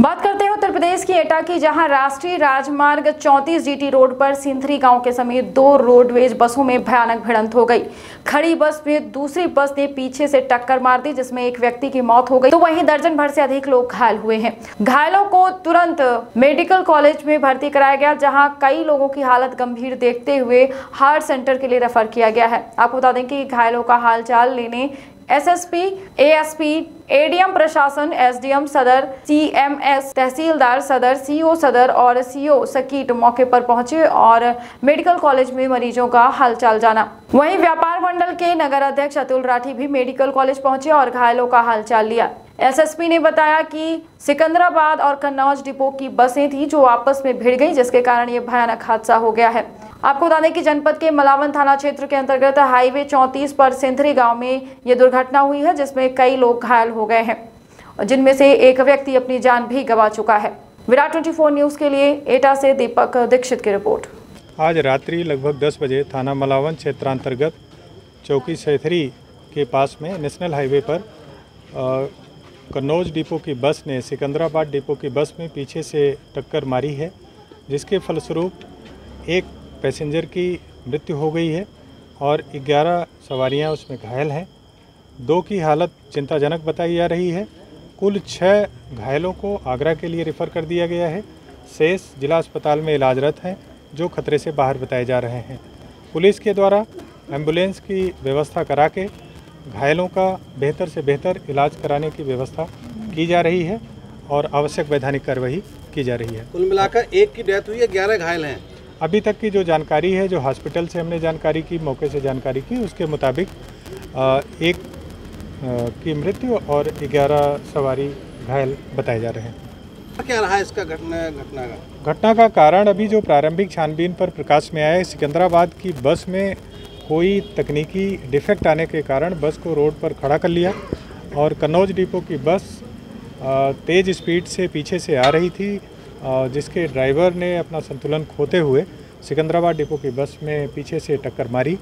बात करते हैं उत्तर प्रदेश की एटा की, जहां राष्ट्रीय राजमार्ग 34 जीटी रोड पर सिंथरी गांव के समीप 2 रोडवेज बसों में भयानक भिड़ंत हो गई। खड़ी बस में दूसरी बस ने पीछे से टक्कर मार दी, जिसमें एक व्यक्ति की मौत हो गई तो वहीं दर्जन भर से अधिक लोग घायल हुए हैं। घायलों को तुरंत मेडिकल कॉलेज में भर्ती कराया गया, जहाँ कई लोगों की हालत गंभीर देखते हुए हार्ट सेंटर के लिए रेफर किया गया है। आपको बता दें कि घायलों का हालचाल लेने एसएसपी, एएसपी, एडीएम प्रशासन, एसडीएम सदर, सीएमएस, तहसीलदार सदर, सीओ सदर और सीओ सकीट मौके पर पहुंचे और मेडिकल कॉलेज में मरीजों का हालचाल जाना। वहीं व्यापार मंडल के नगर अध्यक्ष अतुल राठी भी मेडिकल कॉलेज पहुंचे और घायलों का हालचाल लिया। एसएसपी ने बताया कि सिकंदराबाद और कन्नौज डिपो की बसें थी जो आपस में भिड़ गई, जिसके कारण ये भयानक हादसा हो गया है। आपको बता दें कि जनपद के मलावन थाना क्षेत्र के अंतर्गत हाईवे 34 पर सिंथरी गांव में ये दुर्घटना हुई है, जिसमें कई लोग घायल हो गए हैं, जिनमें से एक व्यक्ति अपनी जान भी गंवा चुका है। विराट 24 न्यूज़ के लिए एटा से दीपक दीक्षित की रिपोर्ट। आज रात्रि लगभग 10 बजे थाना मलावन क्षेत्रांतर्गत चौकी सिंथरी के पास में नेशनल हाईवे पर कन्नौज डिपो की बस ने सिकंदराबाद डिपो की बस में पीछे से टक्कर मारी है, जिसके फलस्वरूप एक पैसेंजर की मृत्यु हो गई है और 11 सवारियां उसमें घायल हैं। 2 की हालत चिंताजनक बताई जा रही है। कुल 6 घायलों को आगरा के लिए रेफ़र कर दिया गया है। शेष जिला अस्पताल में इलाजरत हैं, जो खतरे से बाहर बताए जा रहे हैं। पुलिस के द्वारा एम्बुलेंस की व्यवस्था करा के घायलों का बेहतर से बेहतर इलाज कराने की व्यवस्था की जा रही है और आवश्यक वैधानिक कार्रवाई की जा रही है। कुल मिलाकर 1 की डेथ हुई है, 11 घायल हैं। अभी तक की जो जानकारी है, जो हॉस्पिटल से हमने जानकारी की, मौके से जानकारी की, उसके मुताबिक 1 की मृत्यु और 11 सवारी घायल बताए जा रहे हैं। क्या रहा है इसका घटना का कारण? अभी जो प्रारंभिक छानबीन पर प्रकाश में आया है, सिकंदराबाद की बस में कोई तकनीकी डिफेक्ट आने के कारण बस को रोड पर खड़ा कर लिया और कन्नौज डिपो की बस तेज़ स्पीड से पीछे से आ रही थी, जिसके ड्राइवर ने अपना संतुलन खोते हुए सिकंदराबाद डिपो की बस में पीछे से टक्कर मारी।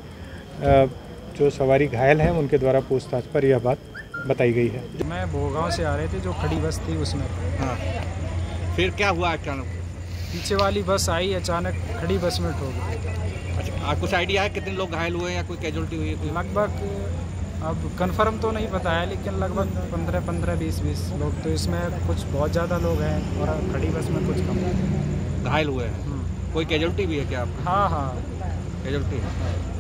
जो सवारी घायल हैं उनके द्वारा पूछताछ पर यह बात बताई गई है। मैं भोगांव से आ रहे थे, जो खड़ी बस थी उसमें। हाँ, फिर क्या हुआ? अचानक पीछे वाली बस आई, अचानक खड़ी बस में ठोक गई। अच्छा, कुछ आइडिया है कितने लोग घायल हुए या कोई कैजुअल्टी हुई है? लगभग अब कंफर्म तो नहीं पता है, लेकिन लगभग 15-20 लोग तो इसमें, कुछ बहुत ज़्यादा लोग हैं और खड़ी बस में कुछ कम घायल हुए हैं। कोई कैजुअल्टी भी है क्या? हाँ, कैजुअल्टी है।